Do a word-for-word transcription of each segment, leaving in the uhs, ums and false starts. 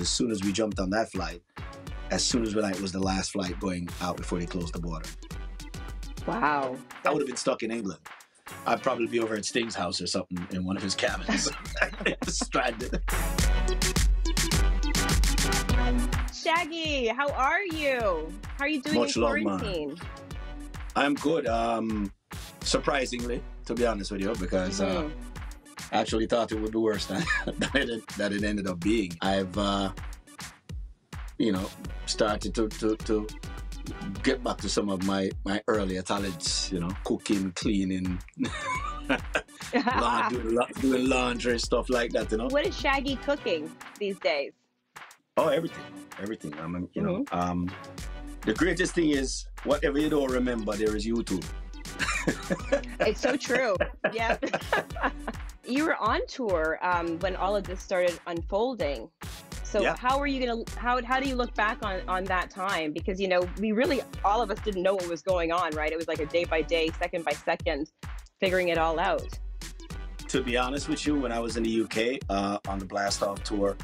As soon as we jumped on that flight, as soon as we like, was the last flight going out before they closed the border. Wow. I would have been stuck in England. I'd probably be over at Sting's house or something in one of his cabins. Stranded. Shaggy, how are you? How are you doing Much in quarantine? Love, I'm good, um, surprisingly, to be honest with you, because mm-hmm. uh, I actually thought it would be worse than, than, it, than it ended up being. I've, uh, you know, started to, to, to get back to some of my, my earlier talents, you know, cooking, cleaning, doing, doing laundry, stuff like that, you know. What is Shaggy cooking these days? Oh, everything, everything. I mean, you mm-hmm. know, um, the greatest thing is, whatever you don't remember, there is YouTube. It's so true. Yeah. You were on tour um, when all of this started unfolding. So yeah. how are you gonna? How how do you look back on on that time? Because you know, we really all of us didn't know what was going on, right? It was like a day by day, second by second, figuring it all out. To be honest with you, when I was in the U K uh, on the Blast Off tour,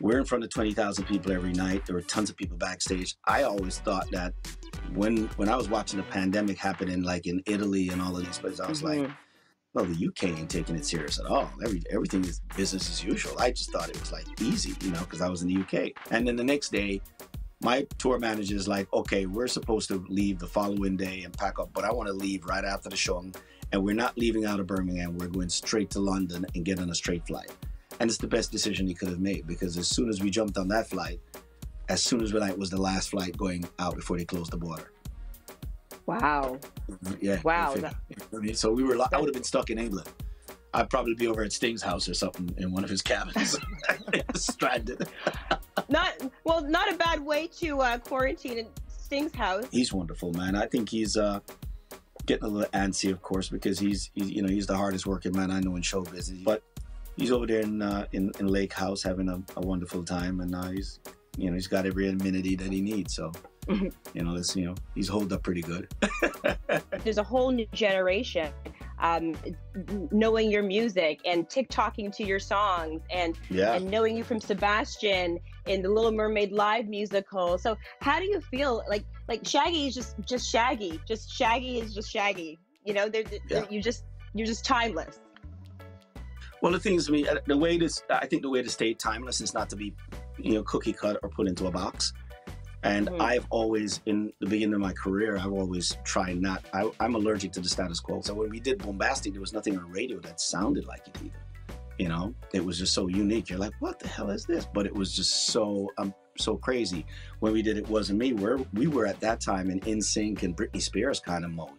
we're in front of twenty thousand people every night. There were tons of people backstage. I always thought that when when I was watching the pandemic happening, like in Italy and all of these places, I was mm-hmm. like, well, the U K ain't taking it serious at all. Every, everything is business as usual. I just thought it was like easy, you know, because I was in the U K. And then the next day, my tour manager is like, okay, we're supposed to leave the following day and pack up, but I want to leave right after the show. And we're not leaving out of Birmingham. We're going straight to London and get on a straight flight. And it's the best decision he could have made, because as soon as we jumped on that flight, as soon as we like was the last flight going out before they closed the border. Wow. Yeah. Wow. That... So we were. I would have been stuck in England. I'd probably be over at Sting's house or something in one of his cabins, stranded. Not well. Not a bad way to uh, quarantine in Sting's house. He's wonderful, man. I think he's uh, getting a little antsy, of course, because he's, he's you know he's the hardest working man I know in show business, but. He's over there in, uh, in, in Lake House having a, a wonderful time, and uh, he's, you know, he's got every amenity that he needs. So, mm-hmm. you know, this, you know, he's holed up pretty good. There's a whole new generation um, knowing your music and TikToking to your songs, and, yeah. and knowing you from Sebastian in the Little Mermaid Live musical. So, how do you feel? Like, like Shaggy is just just Shaggy. Just Shaggy is just Shaggy. You know, they're, they're, yeah. you just you're just timeless. Well, the thing is, I mean, the way this, I think the way to stay timeless is not to be, you know, cookie cut or put into a box. And mm-hmm. I've always, in the beginning of my career, I've always tried not, I, I'm allergic to the status quo. So when we did Bombastic, there was nothing on radio that sounded like it either. You know, it was just so unique. You're like, what the hell is this? But it was just so, um, so crazy. When we did It Wasn't Me, where we were at that time in N sync and Britney Spears kind of mode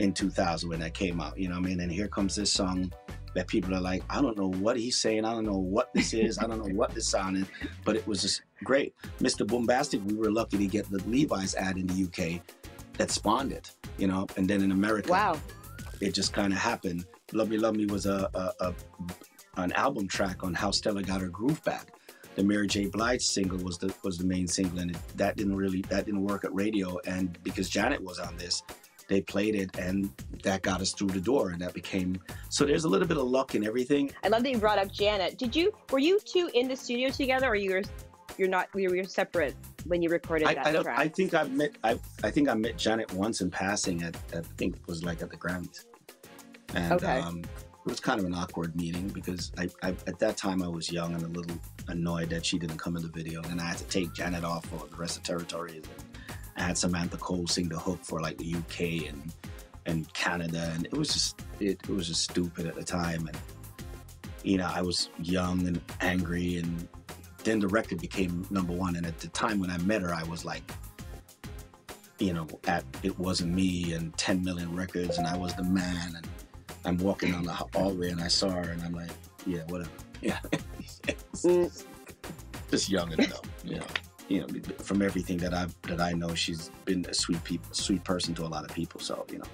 in two thousand when that came out, you know what I mean? And here comes this song that people are like, I don't know what he's saying, I don't know what this is, I don't know what this sound is, but it was just great. Mister Bombastic, we were lucky to get the Levi's ad in the U K that spawned it, you know, and then in America, wow. it just kind of happened. Love Me, Love Me was a, a, a an album track on how Stella Got Her Groove Back. The Mary J. Blige single was the was the main single, and it, that didn't really, that didn't work at radio, and because Janet was on this, they played it, and that got us through the door, and that became, so there's a little bit of luck in everything. I love that you brought up Janet. Did you, were you two in the studio together, or you were, you're not, we were separate when you recorded I, that I don't, track? I think I met, I, I think I met Janet once in passing at, at I think it was like at the Grammys. And okay. um, it was kind of an awkward meeting, because I, I, at that time I was young and a little annoyed that she didn't come in the video, and I had to take Janet off for the rest of territories. I had Samantha Cole sing the hook for like the U K and and Canada, and it was just it, it was just stupid at the time, and you know I was young and angry, and then the record became number one, and at the time when I met her I was like, you know, at It Wasn't Me and ten million records, and I was the man, and I'm walking down the hallway and I saw her and I'm like, yeah, whatever, yeah, just, just young and dumb, you know. You know, from everything that I that I know, she's been a sweet people, sweet person to a lot of people. So you know,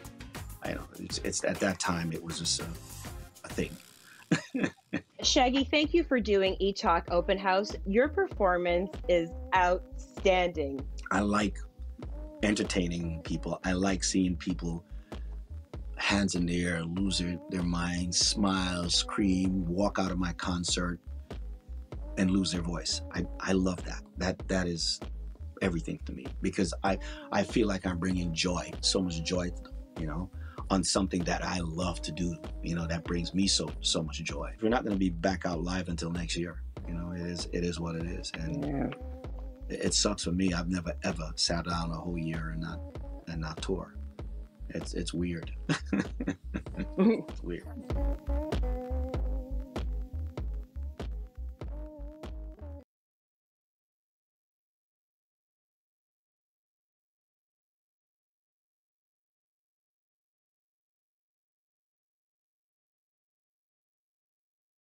I know it's, it's at that time it was just a, a thing. Shaggy, thank you for doing E Talk Open House. Your performance is outstanding. I like entertaining people. I like seeing people hands in the air, lose their, their minds, smile, scream, walk out of my concert. and lose their voice. I, I love that. That that is everything to me, because I, I feel like I'm bringing joy, so much joy to them, you know, on something that I love to do, you know, that brings me so so much joy. We're not gonna be back out live until next year. You know, it is it is what it is. And yeah. it, it sucks for me. I've never ever sat down a whole year and not and not tour. It's it's weird. It's weird.